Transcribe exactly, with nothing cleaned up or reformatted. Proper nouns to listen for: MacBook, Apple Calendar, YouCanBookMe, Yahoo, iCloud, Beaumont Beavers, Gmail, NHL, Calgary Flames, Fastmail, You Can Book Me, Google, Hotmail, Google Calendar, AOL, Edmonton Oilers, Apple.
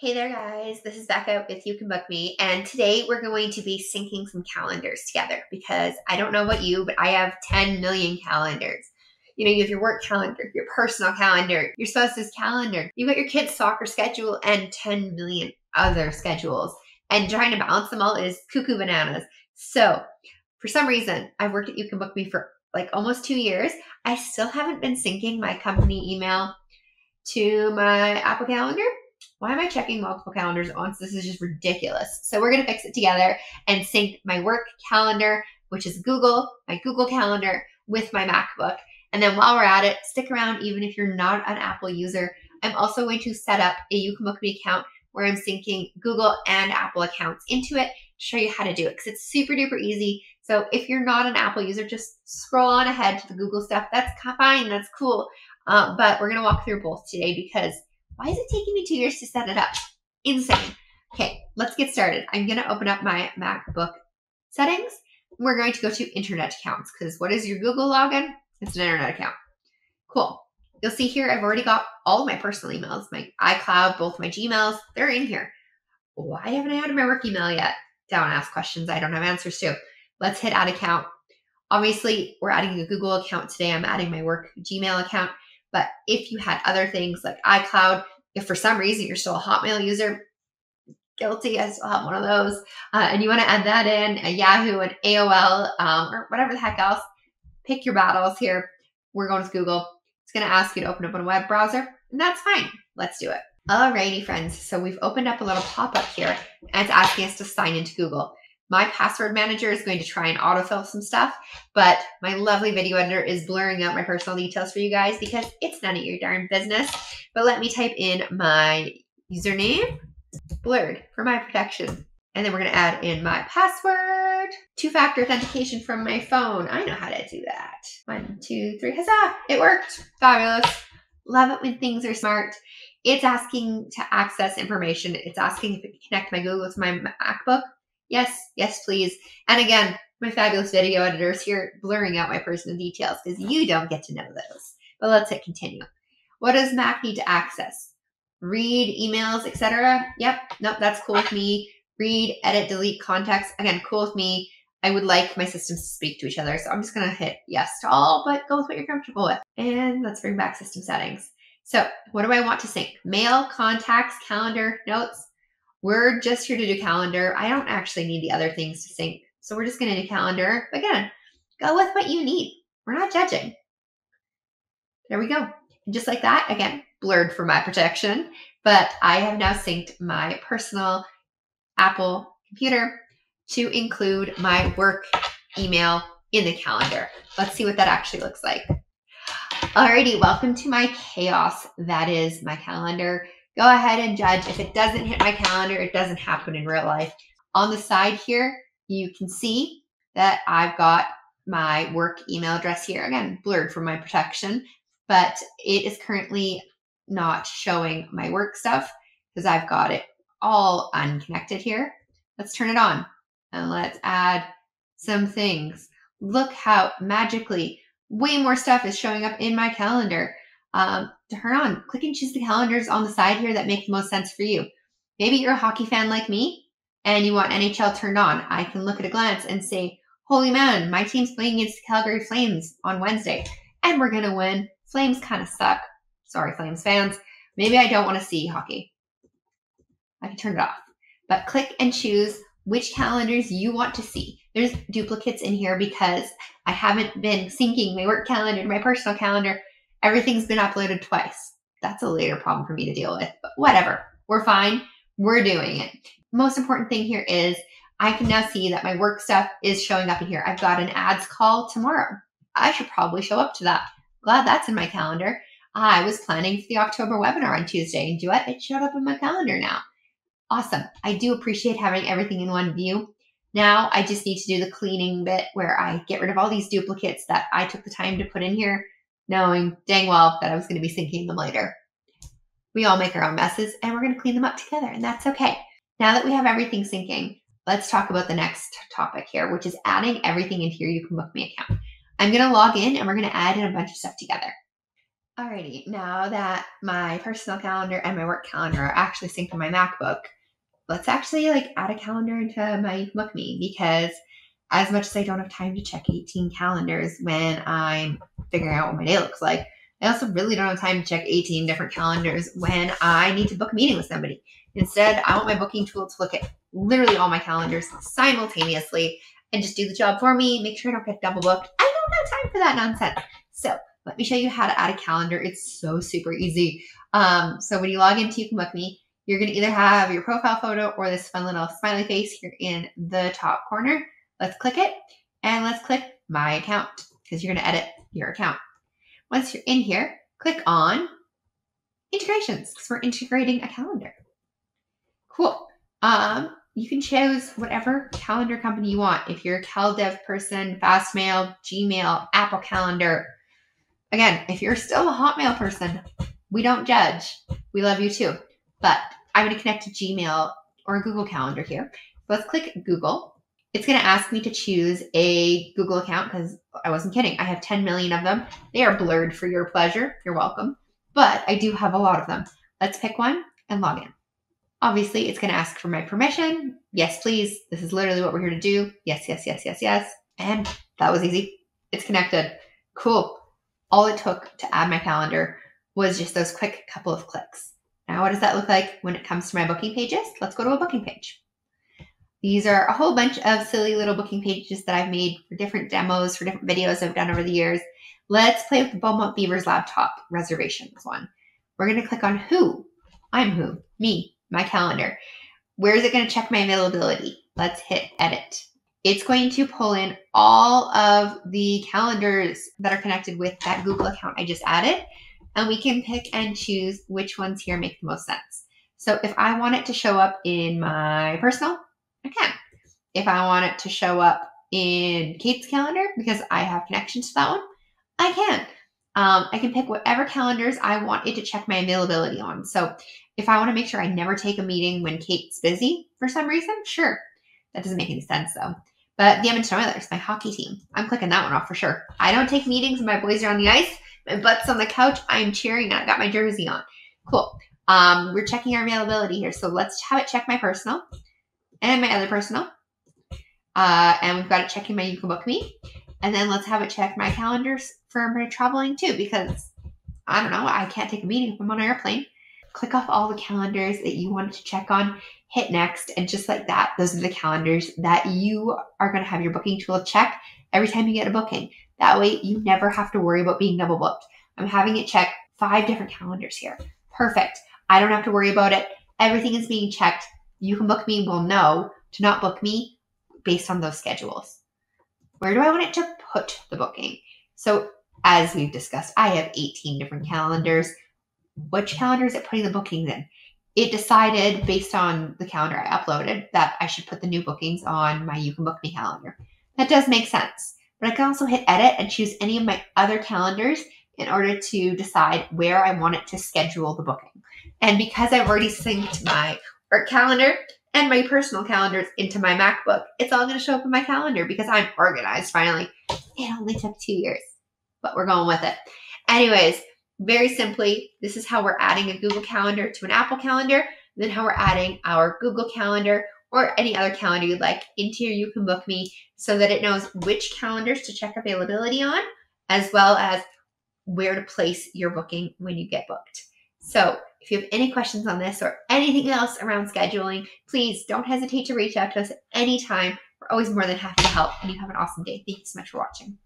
Hey there guys, this is Becca with You Can Book Me, and today we're going to be syncing some calendars together because I don't know about you, but I have ten million calendars. You know, you have your work calendar, your personal calendar, your spouse's calendar, you've got your kids' soccer schedule and ten million other schedules, and trying to balance them all is cuckoo bananas. So for some reason, I've worked at You Can Book Me for like almost two years. I still haven't been syncing my company email to my Apple Calendar. Why am I checking multiple calendars at once? This is just ridiculous. So we're going to fix it together and sync my work calendar, which is Google, my Google Calendar with my MacBook. And then while we're at it, stick around even if you're not an Apple user. I'm also going to set up a You Can Book Me account where I'm syncing Google and Apple accounts into it to show you how to do it because it's super duper easy. So if you're not an Apple user, just scroll on ahead to the Google stuff. That's fine. That's cool. Uh, but we're going to walk through both today because why is it taking me two years to set it up? Insane. Okay, let's get started. I'm gonna open up my MacBook settings. We're going to go to internet accounts because what is your Google login? It's an internet account. Cool. You'll see here, I've already got all of my personal emails, my iCloud, both my Gmails, they're in here. Why haven't I added my work email yet? Don't ask questions I don't have answers to. Let's hit add account. Obviously, we're adding a Google account today. I'm adding my work Gmail account. But if you had other things like iCloud, if for some reason you're still a Hotmail user, guilty, I still have one of those, uh, and you want to add that in, a Yahoo, an A O L, um, or whatever the heck else, pick your battles here. We're going to Google. It's going to ask you to open up a web browser, and that's fine. Let's do it. Alrighty, friends. So we've opened up a little pop-up here, and it's asking us to sign into Google. My password manager is going to try and autofill some stuff, but my lovely video editor is blurring out my personal details for you guys because it's none of your darn business. But let me type in my username, blurred for my protection. And then we're gonna add in my password, two-factor authentication from my phone. I know how to do that. One, two, three, huzzah, it worked, fabulous. Love it when things are smart. It's asking to access information. It's asking if it can connect my Google to my MacBook. Yes, yes, please. And again, my fabulous video editors here blurring out my personal details because you don't get to know those. But let's hit continue. What does Mac need to access? Read emails, et cetera. Yep, nope, that's cool with me. Read, edit, delete contacts. Again, cool with me. I would like my systems to speak to each other, so I'm just gonna hit yes to all, but go with what you're comfortable with. And let's bring back system settings. So what do I want to sync? Mail, contacts, calendar, notes. We're just here to do calendar. I don't actually need the other things to sync. So we're just going to do calendar. But again, go with what you need. We're not judging. There we go. And just like that, again, blurred for my protection. But I have now synced my personal Apple computer to include my work email in the calendar. Let's see what that actually looks like. Alrighty, welcome to my chaos. That is my calendar. Go ahead and judge. If it doesn't hit my calendar, it doesn't happen in real life. On the side here, you can see that I've got my work email address here. Again, blurred for my protection, but it is currently not showing my work stuff because I've got it all unconnected here. Let's turn it on and let's add some things. Look how magically way more stuff is showing up in my calendar. Um, turn on, click and choose the calendars on the side here that make the most sense for you. Maybe you're a hockey fan like me and you want N H L turned on. I can look at a glance and say, holy man, my team's playing against the Calgary Flames on Wednesday and we're going to win. Flames kind of suck. Sorry, Flames fans. Maybe I don't want to see hockey. I can turn it off, but click and choose which calendars you want to see. There's duplicates in here because I haven't been syncing my work calendar to my personal calendar. Everything's been uploaded twice. That's a later problem for me to deal with, but whatever. We're fine. We're doing it. Most important thing here is I can now see that my work stuff is showing up in here. I've got an ads call tomorrow. I should probably show up to that. Glad that's in my calendar. I was planning for the October webinar on Tuesday, and do what? It showed up in my calendar now. Awesome. I do appreciate having everything in one view. Now I just need to do the cleaning bit where I get rid of all these duplicates that I took the time to put in here, knowing dang well that I was going to be syncing them later. We all make our own messes and we're going to clean them up together, and that's okay. Now that we have everything syncing, let's talk about the next topic here, which is adding everything into your You Can Book Me account. I'm going to log in and we're going to add in a bunch of stuff together. Alrighty, now that my personal calendar and my work calendar are actually synced to my MacBook, let's actually like add a calendar into my Book Me, because as much as I don't have time to check eighteen calendars when I'm figuring out what my day looks like, I also really don't have time to check eighteen different calendars when I need to book a meeting with somebody. Instead, I want my booking tool to look at literally all my calendars simultaneously and just do the job for me, make sure I don't get double booked. I don't have time for that nonsense. So let me show you how to add a calendar. It's so super easy. Um, so when you log into You Can Book Me, you're going to either have your profile photo or this fun little smiley face here in the top corner. Let's click it, and let's click My Account, because you're going to edit your account. Once you're in here, click on Integrations, because we're integrating a calendar. Cool. Um, you can choose whatever calendar company you want. If you're a CalDev person, Fastmail, Gmail, Apple Calendar. Again, if you're still a Hotmail person, we don't judge. We love you too. But I'm going to connect to Gmail or Google Calendar here. So let's click Google. It's going to ask me to choose a Google account because I wasn't kidding. I have ten million of them. They are blurred for your pleasure. You're welcome. But I do have a lot of them. Let's pick one and log in. Obviously, it's going to ask for my permission. Yes, please. This is literally what we're here to do. Yes, yes, yes, yes, yes. And that was easy. It's connected. Cool. All it took to add my calendar was just those quick couple of clicks. Now, what does that look like when it comes to my booking pages? Let's go to a booking page. These are a whole bunch of silly little booking pages that I've made for different demos, for different videos I've done over the years. Let's play with the Beaumont Beavers laptop reservations one. We're going to click on who. I'm who. Me. My calendar. Where is it going to check my availability? Let's hit edit. It's going to pull in all of the calendars that are connected with that Google account I just added, and we can pick and choose which ones here make the most sense. So if I want it to show up in my personal, I can. If I want it to show up in Kate's calendar, because I have connection to that one, I can. Um, I can pick whatever calendars I want it to check my availability on. So if I want to make sure I never take a meeting when Kate's busy for some reason, sure. That doesn't make any sense though. But the Edmonton Oilers, my hockey team, I'm clicking that one off for sure. I don't take meetings when my boys are on the ice. My butt's on the couch. I'm cheering. I got my jersey on. Cool. Um, we're checking our availability here. So let's have it check my personal and my other personal. Uh, and we've got it checking my You Can Book Me. And then let's have it check my calendars for my traveling too, because I don't know, I can't take a meeting if I'm on an airplane. Click off all the calendars that you wanted to check on, hit next, and just like that, those are the calendars that you are going to have your booking tool check every time you get a booking. That way you never have to worry about being double booked. I'm having it check five different calendars here. Perfect. I don't have to worry about it. Everything is being checked. You Can Book Me will know to not book me based on those schedules. Where do I want it to put the booking? So as we've discussed, I have eighteen different calendars. Which calendar is it putting the bookings in? It decided based on the calendar I uploaded that I should put the new bookings on my You Can Book Me calendar. That does make sense. But I can also hit edit and choose any of my other calendars in order to decide where I want it to schedule the booking. And because I've already synced my work calendar and my personal calendars into my MacBook, it's all going to show up in my calendar because I'm organized finally. It only took two years, but we're going with it. Anyways, very simply, this is how we're adding a Google Calendar to an Apple Calendar, and then how we're adding our Google Calendar or any other calendar you'd like into your You Can Book Me so that it knows which calendars to check availability on, as well as where to place your booking when you get booked. So if you have any questions on this or anything else around scheduling, please don't hesitate to reach out to us at any time. We're always more than happy to help, and you have an awesome day. Thank you so much for watching.